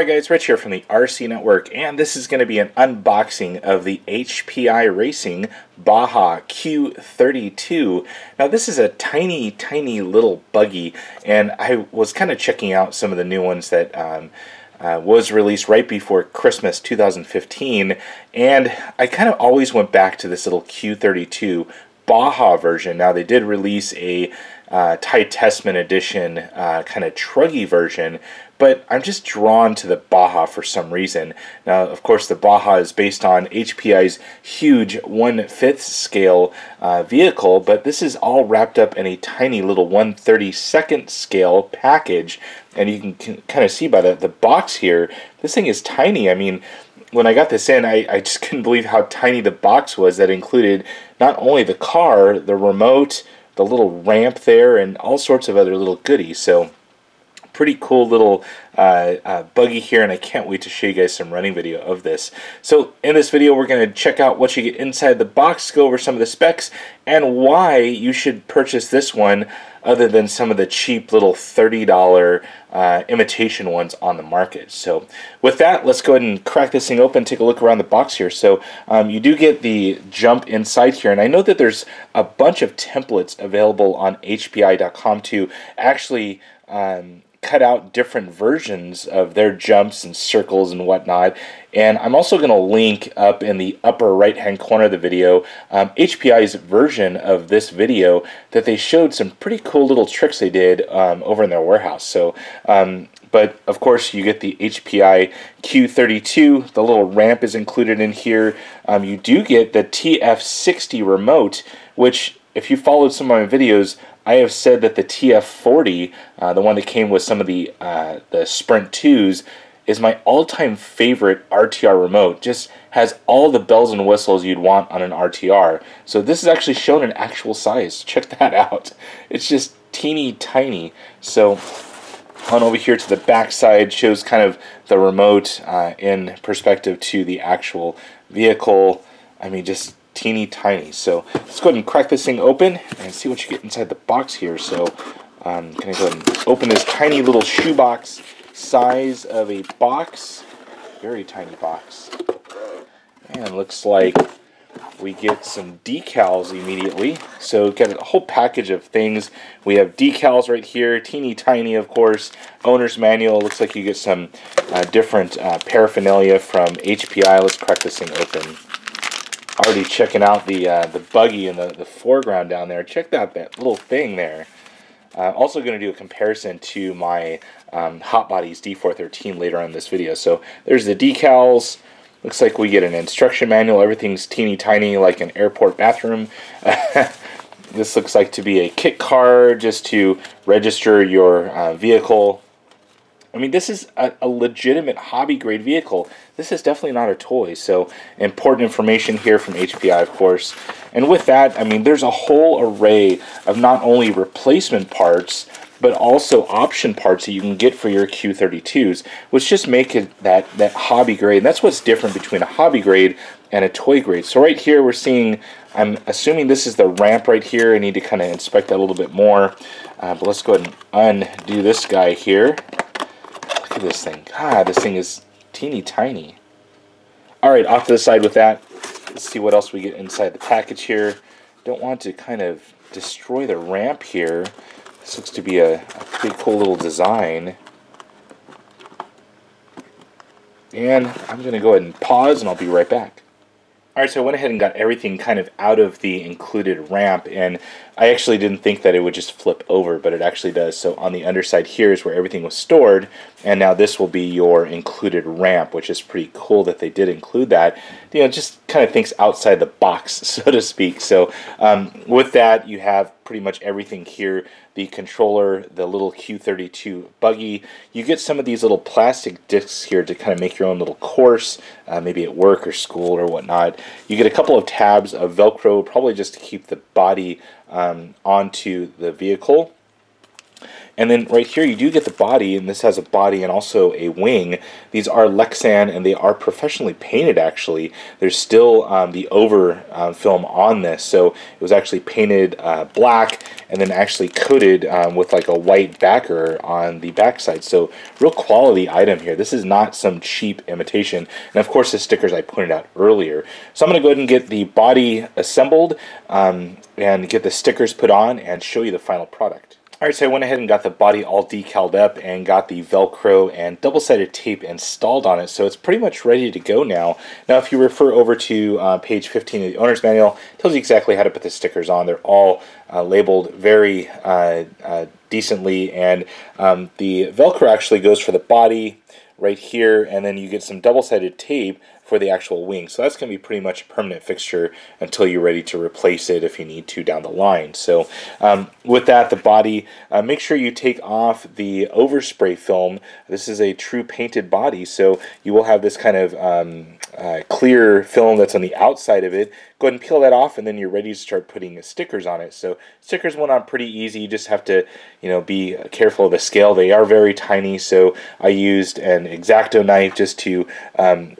Alright guys, Rich here from the RC Network, and this is going to be an unboxing of the HPI Racing Baja Q32. Now this is a tiny little buggy, and I was kind of checking out some of the new ones that was released right before Christmas 2015, and I kind of always went back to this little Q32 Baja version. Now they did release a Ty Tessman edition kind of truggy version, but I'm just drawn to the Baja for some reason. Now, of course, the Baja is based on HPI's huge 1/5 scale vehicle, but this is all wrapped up in a tiny little 1/32nd scale package, and you can kind of see by the box here, this thing is tiny. I mean, when I got this in, I just couldn't believe how tiny the box was that included not only the car, the remote, the little ramp there, and all sorts of other little goodies. So pretty cool little buggy here, and I can't wait to show you guys some running video of this. So in this video we're going to check out what you get inside the box, go over some of the specs, and why you should purchase this one other than some of the cheap little $30 imitation ones on the market. So with that, let's go ahead and crack this thing open, take a look around the box here. So you do get the jump inside here, and I know that there's a bunch of templates available on HPI.com to actually cut out different versions of their jumps and circles and whatnot, and I'm also going to link up in the upper right hand corner of the video HPI's version of this video that they showed some pretty cool little tricks they did over in their warehouse. So but of course you get the HPI Q32, the little ramp is included in here. You do get the TF60 remote, which if you followed some of my videos, I have said that the TF40, the one that came with some of the Sprint 2s, is my all-time favorite RTR remote. Just has all the bells and whistles you'd want on an RTR. So this is actually shown in actual size. Check that out. It's just teeny tiny. So on over here to the back side shows kind of the remote in perspective to the actual vehicle. I mean, just teeny tiny. So let's go ahead and crack this thing open and see what you get inside the box here. So I'm going to go ahead and open this tiny little shoebox size of a box. Very tiny box. And looks like we get some decals immediately. So we've got a whole package of things. We have decals right here, teeny tiny of course. Owner's manual. Looks like you get some different paraphernalia from HPI. Let's crack this thing open. Already checking out the buggy in the foreground down there. Check out that little thing there. Also going to do a comparison to my Hot Bodies D413 later on in this video. So there's the decals. Looks like we get an instruction manual. Everything's teeny tiny like an airport bathroom. This looks like to be a kit card just to register your vehicle. I mean, this is a legitimate hobby-grade vehicle. This is definitely not a toy, so important information here from HPI, of course. And with that, I mean, there's a whole array of not only replacement parts, but also option parts that you can get for your Q32s, which just make it that hobby grade. And that's what's different between a hobby grade and a toy grade. So right here we're seeing, I'm assuming this is the ramp right here. I need to kind of inspect that a little bit more. But let's go ahead and undo this guy here. Look at this thing. God, this thing is teeny tiny. Alright, off to the side with that. Let's see what else we get inside the package here. Don't want to kind of destroy the ramp here. This looks to be a pretty cool little design. And I'm going to go ahead and pause, and I'll be right back. Alright, so I went ahead and got everything kind of out of the included ramp, and I actually didn't think that it would just flip over, but it actually does. So on the underside here is where everything was stored, and now this will be your included ramp, which is pretty cool that they did include that. You know, just kind of thinks outside the box, so to speak. So with that, you have pretty much everything here. The controller, the little Q32 buggy. You get some of these little plastic discs here to kind of make your own little course, maybe at work or school or whatnot. You get a couple of tabs of Velcro, probably just to keep the body onto the vehicle. And then right here you do get the body, and this has a body and also a wing. These are Lexan and they are professionally painted actually. There's still the over film on this, so it was actually painted black and then actually coated with like a white backer on the backside. So real quality item here. This is not some cheap imitation. And of course the stickers I pointed out earlier. So I'm going to go ahead and get the body assembled and get the stickers put on and show you the final product. Alright, so I went ahead and got the body all decaled up and got the Velcro and double-sided tape installed on it, so it's pretty much ready to go now. Now if you refer over to page 15 of the owner's manual, it tells you exactly how to put the stickers on. They're all labeled very decently, and the Velcro actually goes for the body right here, and then you get some double-sided tape for the actual wing. So that's going to be pretty much a permanent fixture until you're ready to replace it if you need to down the line. So with that, the body, make sure you take off the overspray film. This is a true painted body, so you will have this kind of clear film that's on the outside of it. Go ahead and peel that off, and then you're ready to start putting stickers on it. So stickers went on pretty easy. You just have to, you know, be careful of the scale. They are very tiny, so I used an X-Acto knife just to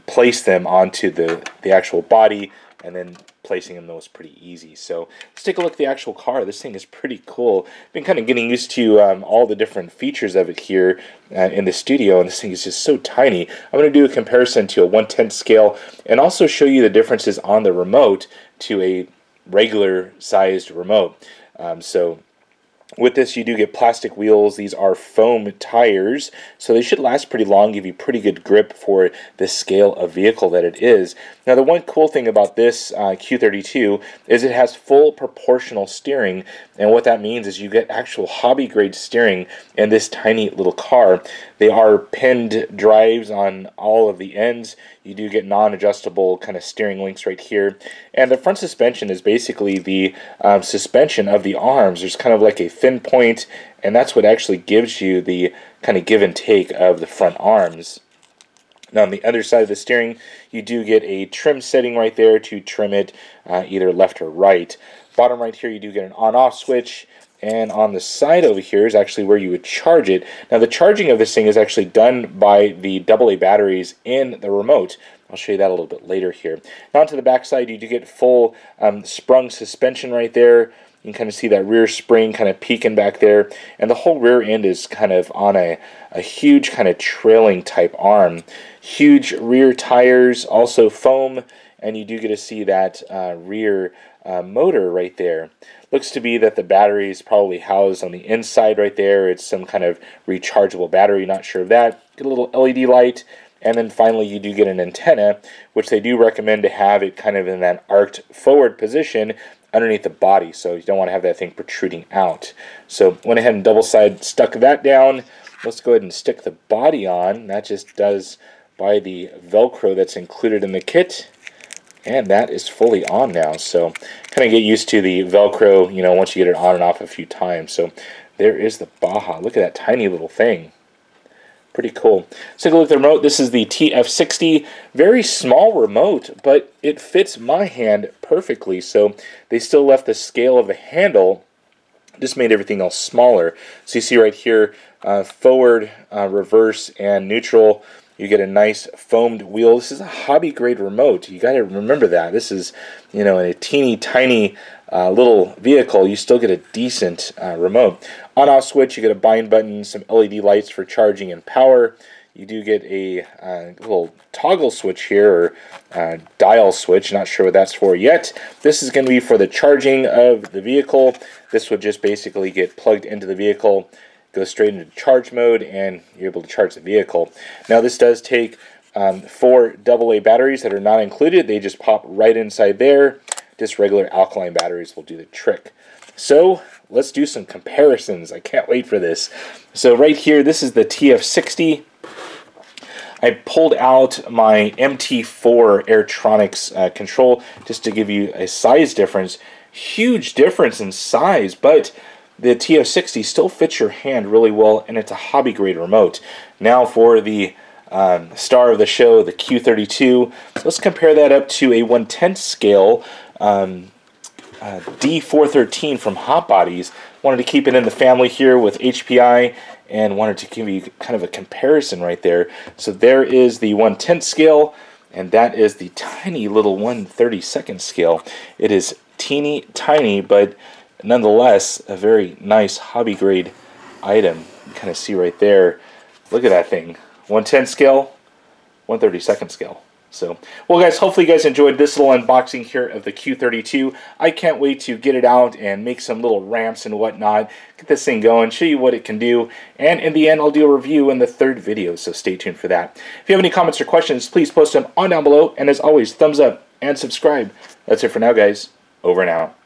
place them onto the actual body, and then placing them was pretty easy. So let's take a look at the actual car. This thing is pretty cool. Been kind of getting used to all the different features of it here in the studio, and this thing is just so tiny. I'm going to do a comparison to a 1/10 scale and also show you the differences on the remote to a regular sized remote. So with this, you do get plastic wheels. These are foam tires, so they should last pretty long, give you pretty good grip for the scale of vehicle that it is. Now, the one cool thing about this Q32 is it has full proportional steering, and what that means is you get actual hobby-grade steering in this tiny little car. They are pinned drives on all of the ends. You do get non-adjustable kind of steering links right here, and the front suspension is basically the suspension of the arms. There's kind of like a thin point, and that's what actually gives you the kind of give and take of the front arms. Now on the other side of the steering, you do get a trim setting right there to trim it either left or right. Bottom right here you do get an on-off switch, and on the side over here is actually where you would charge it. Now the charging of this thing is actually done by the AA batteries in the remote. I'll show you that a little bit later here. Now onto the back side, you do get full sprung suspension right there. You can kind of see that rear spring kind of peeking back there, and the whole rear end is kind of on a huge kind of trailing type arm. Huge rear tires, also foam, and you do get to see that rear motor right there. Looks to be that the battery is probably housed on the inside right there. It's some kind of rechargeable battery, not sure of that. Get a little LED light. And then finally you do get an antenna, which they do recommend to have it kind of in that arced forward position underneath the body, so you don't want to have that thing protruding out. So went ahead and double-side stuck that down. Let's go ahead and stick the body on. That just does by the Velcro that's included in the kit. And that is fully on now, so kind of get used to the Velcro, you know, once you get it on and off a few times. So there is the Baja. Look at that tiny little thing. Pretty cool. Let's take a look at the remote. This is the TF60. Very small remote, but it fits my hand perfectly. So they still left the scale of the handle, just made everything else smaller. So you see right here, forward, reverse, and neutral. You get a nice foamed wheel. This is a hobby grade remote. You got to remember that. This is, you know, in a teeny tiny little vehicle, you still get a decent remote. On-off switch, you get a bind button, some LED lights for charging and power. You do get a little toggle switch here, or dial switch, not sure what that's for yet. This is going to be for the charging of the vehicle. This would just basically get plugged into the vehicle, go straight into charge mode, and you're able to charge the vehicle. Now this does take 4 AA batteries that are not included. They just pop right inside there. Just regular alkaline batteries will do the trick. So let's do some comparisons. I can't wait for this. So right here, this is the TF60. I pulled out my MT4 Airtronics control just to give you a size difference. Huge difference in size, but the TF60 still fits your hand really well, and it's a hobby grade remote. Now for the star of the show, the Q32. Let's compare that up to a 1/10 scale D413 from Hot Bodies. Wanted to keep it in the family here with HPI and wanted to give you kind of a comparison right there. So there is the 1/10 scale, and that is the tiny little 1/32nd scale. It is teeny tiny, but nonetheless a very nice hobby grade item. You kind of see right there. Look at that thing. 1/10 scale, 1/32nd scale. So, well guys, hopefully you guys enjoyed this little unboxing here of the Q32. I can't wait to get it out and make some little ramps and whatnot, get this thing going, show you what it can do, and in the end I'll do a review in the third video, so stay tuned for that. If you have any comments or questions, please post them on down below, and as always, thumbs up and subscribe. That's it for now guys, over and out.